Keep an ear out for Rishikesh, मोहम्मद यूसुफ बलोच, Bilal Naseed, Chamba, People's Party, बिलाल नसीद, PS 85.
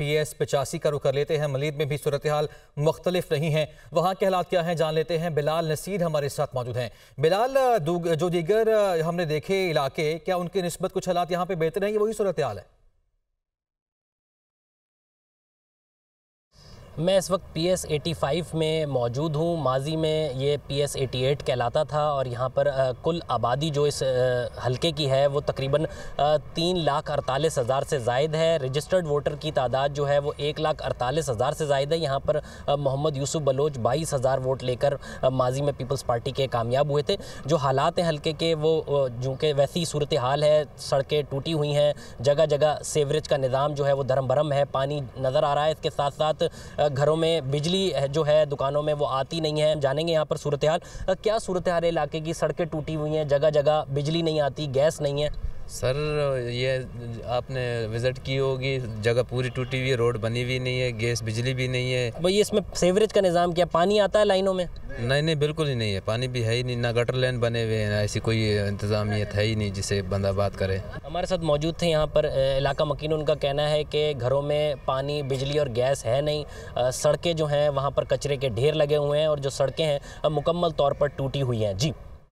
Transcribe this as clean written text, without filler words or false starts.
PS 85 का रुख कर लेते हैं। मलीद में भी सूरत हाल मुख्तलिफ नहीं है, वहाँ के हालात क्या हैं जान लेते हैं। बिलाल नसीद हमारे साथ मौजूद हैं। बिलाल, जो दीगर हमने देखे इलाके, क्या उनके निस्बत कुछ हालात यहाँ पे बेहतर हैं, ये वही सूरत हाल है? मैं इस वक्त PS 85 में मौजूद हूँ। माजी में ये PS 88 कहलाता था और यहाँ पर कुल आबादी जो इस हलके की है वो तकरीबन 3,48,000 से ज़ायद है। रजिस्टर्ड वोटर की तादाद जो है वो 1,48,000 से ज़ायद है। यहाँ पर मोहम्मद यूसुफ बलोच 22,000 वोट लेकर माजी में पीपल्स पार्टी के कामयाब हुए थे। जो हालात हैं हलके के वो चूँकि वैसी सूरत हाल है, सड़कें टूटी हुई हैं, जगह जगह सीवरेज का निज़ाम जो है वो धर्म भरम है, पानी नज़र आ रहा है। इसके साथ साथ घरों में बिजली जो है दुकानों में वो आती नहीं है। जानेंगे यहाँ पर सूरत हाल क्या सूरत हाल इलाके की। सड़कें टूटी हुई हैं, जगह जगह बिजली नहीं आती, गैस नहीं है। सर ये आपने विज़िट की होगी, जगह पूरी टूटी हुई है, रोड बनी हुई नहीं है, गैस बिजली भी नहीं है। भाई इसमें सीवरेज का निज़ाम क्या, पानी आता है लाइनों में? नहीं, बिल्कुल ही नहीं है, पानी भी है ही नहीं, ना गटर लाइन बने हुए हैं, ना ऐसी कोई इंतज़ामियत है ही नहीं जिसे बंदा बात करे। हमारे साथ मौजूद थे यहाँ पर इलाका मकीन, उनका कहना है कि घरों में पानी, बिजली और गैस है नहीं। सड़कें जो हैं वहाँ पर कचरे के ढेर लगे हुए हैं और जो सड़कें हैं मुकम्मल तौर पर टूटी हुई हैं। जी।